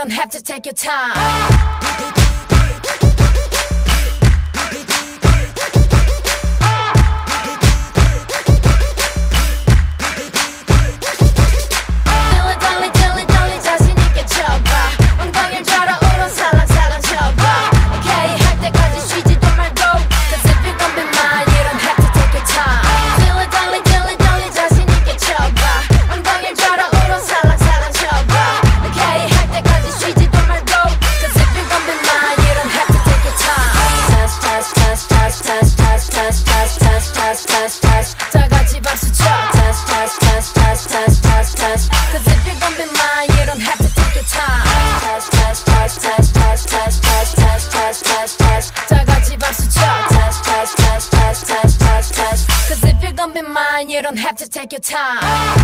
don't have to take your time. 다같이 박수쳐. Touch, touch, touch, touch, touch, touch, touch. Cause if you're gonna be mine, you don't have to take your time. Touch, touch, touch, touch, touch, touch, touch, touch, touch, touch, touch. 다같이 박수쳐. Touch, touch, touch, touch, touch, touch, touch. Cause if you're gonna be mine, you don't have to take your time.